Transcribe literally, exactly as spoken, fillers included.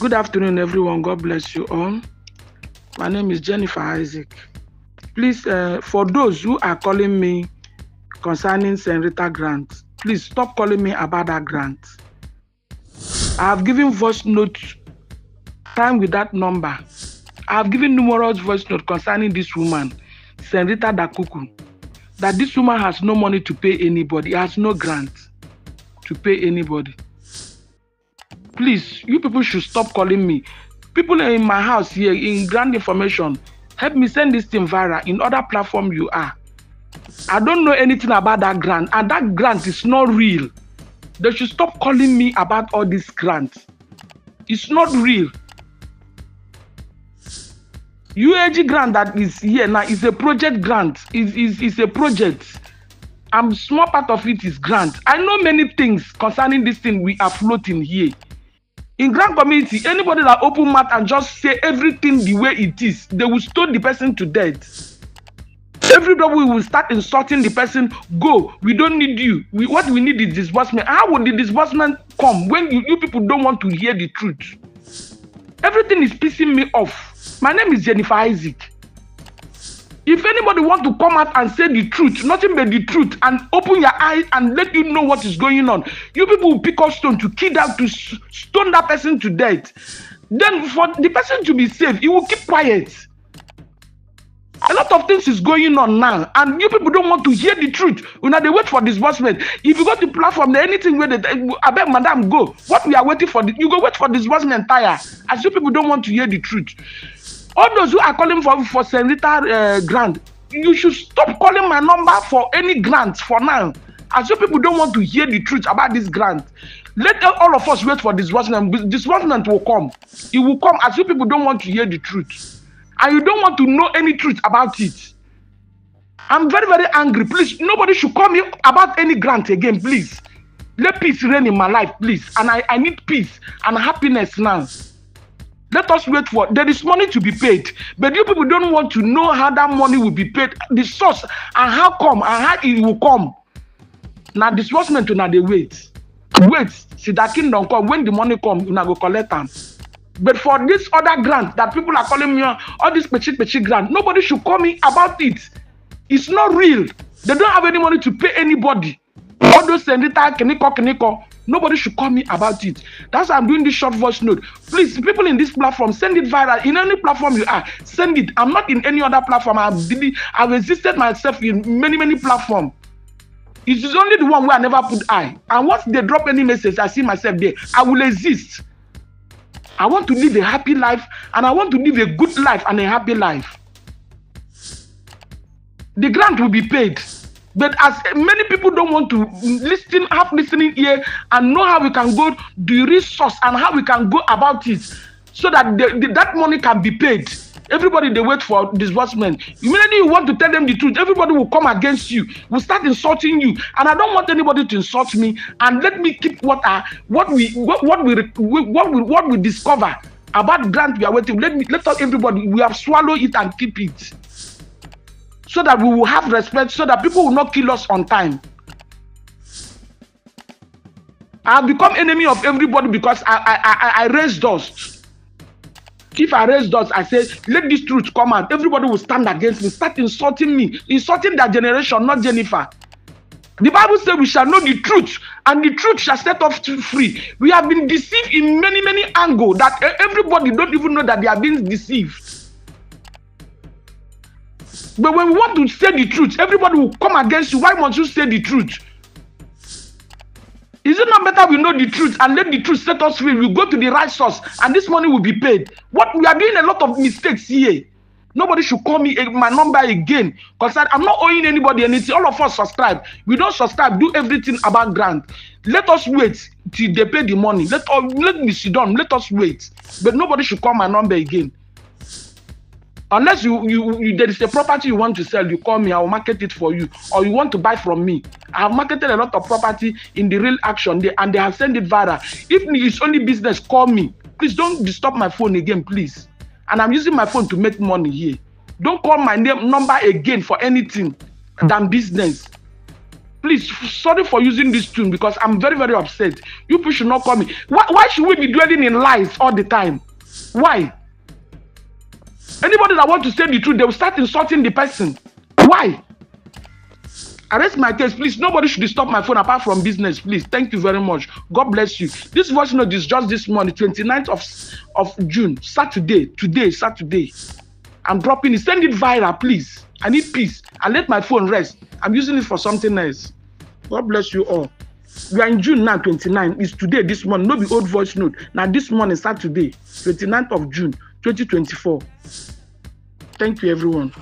Good afternoon, everyone. God bless you all. My name is Jennifer Isaac. Please, uh, for those who are calling me concerning Senrita Grant, please stop calling me about that grant. I have given voice notes, time with that number. I have given numerous voice notes concerning this woman, Senrita Dakuku, that this woman has no money to pay anybody, has no grant to pay anybody. Please, you people should stop calling me. People in my house here, in Grand Information, help me send this thing viral in other platform you are. I don't know anything about that grant, and that grant is not real. They should stop calling me about all these grants. It's not real. U A A G grant that is here now is a project grant. It's, it's, it's a project. A small part of it is grant. I know many things concerning this thing we are floating here. In grant community, anybody that open mouth and just say everything the way it is, they will stone the person to death. Everybody will start insulting the person. Go, we don't need you. We, what we need is disbursement. How would the disbursement come when you, you people don't want to hear the truth? Everything is pissing me off. My name is Jennifer Isaac. If anybody wants to come out and say the truth, nothing but the truth, and open your eyes and let you know what is going on, you people will pick up stone to kill that, to stone that person to death. Then for the person to be safe, he will keep quiet. A lot of things is going on now, and you people don't want to hear the truth. You know, they wait for disbursement. If you go to platform, anything where they, I beg madam, go. What we are waiting for, you go wait for disbursement tire, as you people don't want to hear the truth. All those who are calling for, for Senrita uh, Grant, you should stop calling my number for any grants for now, as you people don't want to hear the truth about this grant. Let all of us wait for disbursement. Disbursement will come. It will come as you people don't want to hear the truth. And you don't want to know any truth about it. I'm very, very angry. Please, nobody should call me about any grant again, please. Let peace reign in my life, please. And I, I need peace and happiness now. Let us wait for, there is money to be paid. But you people don't want to know how that money will be paid, the source, and how come, and how it will come. Now, disbursement, now they wait. Wait, see that kingdom come. When the money comes, you now go collect them. But for this other grant that people are calling me on, all this pechi pechi grant, nobody should call me about it. It's not real. They don't have any money to pay anybody. All those Senrita, Keniko, Keniko, nobody should call me about it. That's why I'm doing this short voice note. Please, people in this platform, send it viral. In any platform you are, send it. I'm not in any other platform. I've, did it, I've existed myself in many, many platforms. It's only the one where I never put eye. And once they drop any message, I see myself there. I will exist. I want to live a happy life, and I want to live a good life and a happy life. The grant will be paid, but as many people don't want to listen, have listening ear, and know how we can go the resource and how we can go about it, so that the, the, that money can be paid. Everybody, they wait for disbursement. Immediately you want to tell them the truth, everybody will come against you, will start insulting you, and I don't want anybody to insult me. And let me keep what I, what we, what, what we, what we, what we discover about grant we are waiting. Let me, let us everybody, we have swallowed it and keep it, so that we will have respect, so that people will not kill us on time. I've become enemy of everybody because I, I, I, I raise dust. If I raise dots, I say, let this truth come out. Everybody will stand against me, start insulting me, insulting that generation, not Jennifer. The Bible says we shall know the truth, and the truth shall set us free. We have been deceived in many, many angles that everybody don't even know that they are being deceived. But when we want to say the truth, everybody will come against you. Why must you say the truth? Is it not better we know the truth and let the truth set us free? We go to the right source and this money will be paid. What we are doing a lot of mistakes here. Nobody should call me my number again, because I'm not owing anybody anything. All of us subscribe. We don't subscribe. Do everything about grant. Let us wait till they pay the money. Let us, let me sit down. Let us wait. But nobody should call my number again. Unless you, you, you there is a property you want to sell, you call me, I will market it for you. Or you want to buy from me. I have marketed a lot of property in the real action there, and they have sent it viral. If it's only business, call me. Please don't disturb my phone again, please. And I'm using my phone to make money here. Don't call my name number again for anything than business. Please, sorry for using this tune because I'm very, very upset. You people should not call me. Why, why should we be dwelling in lies all the time? Why? Anybody that wants to say the truth, they will start insulting the person. Why? Arrest my case, please. Nobody should disturb my phone apart from business, please. Thank you very much. God bless you. This voice note is just this morning, twenty-ninth of June, Saturday. Today, Saturday. I'm dropping it. Send it viral, please. I need peace. I let my phone rest. I'm using it for something else. God bless you all. We are in June now, twenty-nine. It's today, this morning. No be old voice note. Now this morning, Saturday, twenty-ninth of June, twenty twenty-four. Thank you, everyone.